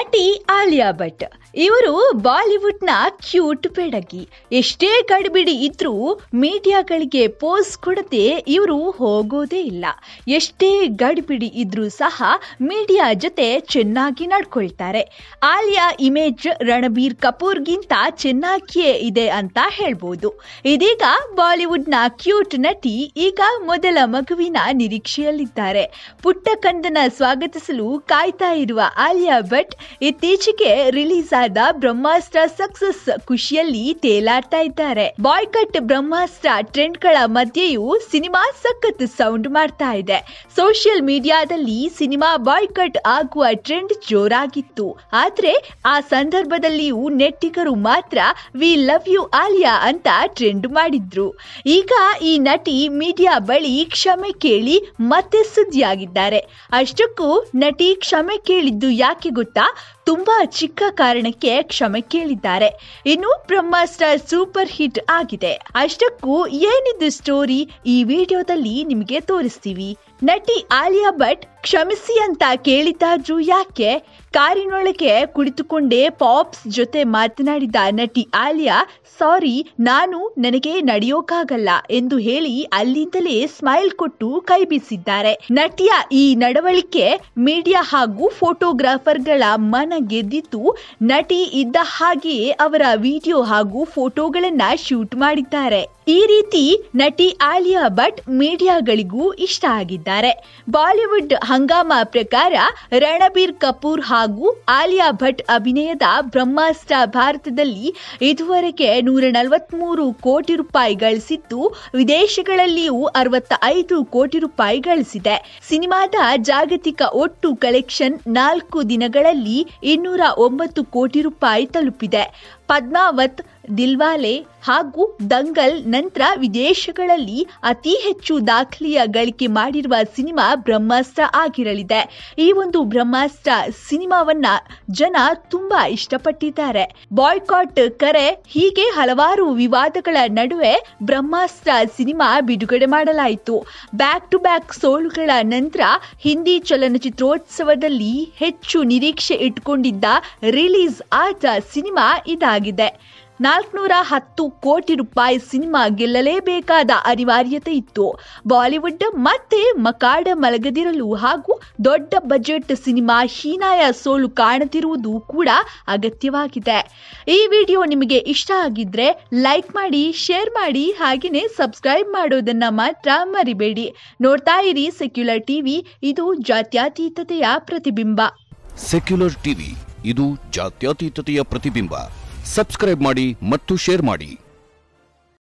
ನಟಿ ಆಲಿಯಾ ಭಟ್ ಇವರು ಬಾಲಿವುಡ್ ನ ಕ್ಯೂಟ್ ಬೆಡಗಿ. ಎಷ್ಟೇ ಗಡಿಬಿಡಿ ಇದ್ರೂ ಮೀಡಿಯಾಗಳಿಗೆ ಪೋಸ್ ಕೊಡದೆ ಇವರು ಹೋಗೋದೇ ಇಲ್ಲ. ಎಷ್ಟೇ ಗಡಿಬಿಡಿ ಇದ್ರೂ ಸಹ ಮೀಡಿಯಾ ಜೊತೆ ಚೆನ್ನಾಗಿ ನಡ್ಕೊಳ್ತಾರೆ. ಆಲಿಯಾ ಇಮೇಜ್ ರಣಬೀರ್ ಕಪೂರ್ಗಿಂತ ಚೆನ್ನಾಗಿಯೇ ಇದೆ ಅಂತ ಹೇಳ್ಬೋದು. ಇದೀಗ ಬಾಲಿವುಡ್ ನ ಕ್ಯೂಟ್ ನಟಿ ಈಗ ಮೊದಲ ಮಗುವಿನ ನಿರೀಕ್ಷೆಯಲ್ಲಿದ್ದಾರೆ. ಪುಟ್ಟ ಕಂದನ ಸ್ವಾಗತಿಸಲು ಕಾಯ್ತಾ ಇರುವ ಆಲಿಯಾ ಭಟ್ ಇತ್ತೀಚೆಗೆ ರಿಲೀಸ್ ಆದ ಬ್ರಹ್ಮಾಸ್ತ್ರ ಸಕ್ಸಸ್ ಖುಷಿಯಲ್ಲಿ ತೇಲಾಡ್ತಾ ಇದ್ದಾರೆ. ಬಾಯ್ಕಟ್ ಬ್ರಹ್ಮಾಸ್ತ್ರ ಟ್ರೆಂಡ್ ಗಳ ಮಧ್ಯೆಯೂ ಸಿನಿಮಾ ಸಖತ್ ಸೌಂಡ್ ಮಾಡ್ತಾ ಇದೆ. ಸೋಷಿಯಲ್ ಮೀಡಿಯಾದಲ್ಲಿ ಸಿನಿಮಾ ಬಾಯ್ಕಟ್ ಆಗುವ ಟ್ರೆಂಡ್ ಜೋರಾಗಿತ್ತು. ಆದ್ರೆ ಆ ಸಂದರ್ಭದಲ್ಲಿಯೂ ನೆಟ್ಟಿಗರು ಮಾತ್ರ ವಿ ಲವ್ ಯು ಆಲಿಯಾ ಅಂತ ಟ್ರೆಂಡ್ ಮಾಡಿದ್ರು. ಈಗ ಈ ನಟಿ ಮೀಡಿಯಾ ಬಳಿ ಕ್ಷಮೆ ಕೇಳಿ ಮತ್ತೆ ಸುದ್ದಿಯಾಗಿದ್ದಾರೆ. ಅಷ್ಟಕ್ಕೂ ನಟಿ ಕ್ಷಮೆ ಕೇಳಿದ್ದು ಯಾಕೆ ಗೊತ್ತಾ? ತುಂಬಾ ಚಿಕ್ಕ ಕಾರಣಕ್ಕೆ ಕ್ಷಮೆ ಕೇಳಿದ್ದಾರೆ. ಇನ್ನು ಬ್ರಹ್ಮಾಸ್ತ್ರ ಸೂಪರ್ ಹಿಟ್ ಆಗಿದೆ. ಅಷ್ಟಕ್ಕೂ ಏನಿದು ಸ್ಟೋರಿ ಈ ವಿಡಿಯೋದಲ್ಲಿ ನಿಮಗೆ ತೋರಿಸ್ತೀವಿ. ನಟಿ ಆಲಿಯಾ ಭಟ್ ಕ್ಷಮಿಸಿ ಅಂತ ಕೇಳಿದ್ದಾದ್ರೂ ಯಾಕೆ? ಕಾರಿನೊಳಗೆ ಕುಳಿತುಕೊಂಡೇ ಪಾಪ್ಸ್ ಜೊತೆ ಮಾತನಾಡಿದ ನಟಿ ಆಲಿಯಾ ಸಾರಿ, ನನಗೆ ನಡೆಯೋಕ್ಕಾಗಲ್ಲ ಎಂದು ಹೇಳಿ ಅಲ್ಲಿಂದಲೇ ಸ್ಮೈಲ್ ಕೊಟ್ಟು ಕೈ ಬೀಸಿದ್ದಾರೆ. ನಟಿಯ ಈ ನಡವಳಿಕೆ ಮೀಡಿಯಾ ಹಾಗೂ ಫೋಟೋಗ್ರಾಫರ್ಗಳ ಮನ ಗೆದ್ದಿದ್ದು, ನಟಿ ಇದ್ದ ಹಾಗೆಯೇ ಅವರ ವಿಡಿಯೋ ಹಾಗೂ ಫೋಟೋಗಳನ್ನ ಶೂಟ್ ಮಾಡಿದ್ದಾರೆ. ಈ ರೀತಿ ನಟಿ ಆಲಿಯಾ ಭಟ್ ಮೀಡಿಯಾಗಳಿಗೂ ಇಷ್ಟ ಆಗಿದ್ದಾರೆ. ಬಾಲಿವುಡ್ ಹಂಗಾಮ ಪ್ರಕಾರ ರಣಬೀರ್ ಕಪೂರ್ ಹಾಗೂ ಆಲಿಯಾ ಭಟ್ ಅಭಿನಯದ ಬ್ರಹ್ಮಾಸ್ತ್ರ ಭಾರತದಲ್ಲಿ ಇದುವರೆಗೆ 143 ಕೋಟಿ ರೂಪಾಯಿ ಗಳಿಸಿದ್ದು, ವಿದೇಶಗಳಲ್ಲಿಯೂ 65 ಕೋಟಿ ರೂಪಾಯಿ ಗಳಿಸಿದೆ. ಸಿನಿಮಾದ ಜಾಗತಿಕ ಒಟ್ಟು ಕಲೆಕ್ಷನ್ 4 ದಿನಗಳಲ್ಲಿ 209 ಕೋಟಿ ರೂಪಾಯಿ ತಲುಪಿದೆ. ಪದ್ಮಾವತ್, ದಿಲ್ವಾಲೆ ಹಾಗೂ ದಂಗಲ್ ನಂತರ ವಿದೇಶಗಳಲ್ಲಿ ಅತಿ ಹೆಚ್ಚು ದಾಖಲೆಯ ಗಳಿಕೆ ಮಾಡಿರುವ ಸಿನಿಮಾ ಬ್ರಹ್ಮಾಸ್ತ್ರ ಆಗಿರಲಿದೆ. ಈ ಒಂದು ಬ್ರಹ್ಮಾಸ್ತ್ರ ಸಿನಿಮಾವನ್ನ ಜನ ತುಂಬಾ ಇಷ್ಟಪಟ್ಟಿದ್ದಾರೆ. ಬಾಯ್ಕಾಟ್, ಕರೆ ಹೀಗೆ ಹಲವಾರು ವಿವಾದಗಳ ನಡುವೆ ಬ್ರಹ್ಮಾಸ್ತ್ರ ಸಿನಿಮಾ ಬಿಡುಗಡೆ ಮಾಡಲಾಯಿತು. ಬ್ಯಾಕ್ ಟು ಬ್ಯಾಕ್ ಸೋಲುಗಳ ನಂತರ ಹಿಂದಿ ಚಲನಚಿತ್ರೋತ್ಸವದಲ್ಲಿ ಹೆಚ್ಚು ನಿರೀಕ್ಷೆ ಇಟ್ಟುಕೊಂಡಿದ್ದ ರಿಲೀಸ್ ಆದ ಸಿನಿಮಾ ಇದಾಗಿದೆ. 410 ಕೋಟಿ ರೂಪಾಯಿ ಸಿನಿಮಾ ಗೆಲ್ಲಲೇಬೇಕಾದ ಅನಿವಾರ್ಯತೆ ಇತ್ತು. ಬಾಲಿವುಡ್ ಮತ್ತೆ ಮಕಾಡ ಮಲಗದಿರಲು ಹಾಗೂ ದೊಡ್ಡ ಬಜೆಟ್ ಸಿನಿಮಾ ಹೀನಾಯ ಸೋಲು ಕಾಣದಿರುವುದು ಕೂಡ ಅಗತ್ಯವಾಗಿದೆ. ಈ ವಿಡಿಯೋ ನಿಮಗೆ ಇಷ್ಟ ಆಗಿದ್ರೆ ಲೈಕ್ ಮಾಡಿ, ಶೇರ್ ಮಾಡಿ, ಹಾಗೆಯೇ ಸಬ್ಸ್ಕ್ರೈಬ್ ಮಾಡೋದನ್ನ ಮಾತ್ರ ಮರಿಬೇಡಿ. ನೋಡ್ತಾ ಇರಿ ಸೆಕ್ಯುಲರ್ ಟಿವಿ, ಇದು ಜಾತ್ಯತೀತತೆಯ ಪ್ರತಿಬಿಂಬ. ಸೆಕ್ಯುಲರ್ ಟಿವಿ, ಇದು ಜಾತ್ಯತೀತತೆಯ ಪ್ರತಿಬಿಂಬ. ಸಬ್ಸ್ಕ್ರೈಬ್ ಮಾಡಿ ಮತ್ತು ಶೇರ್ ಮಾಡಿ.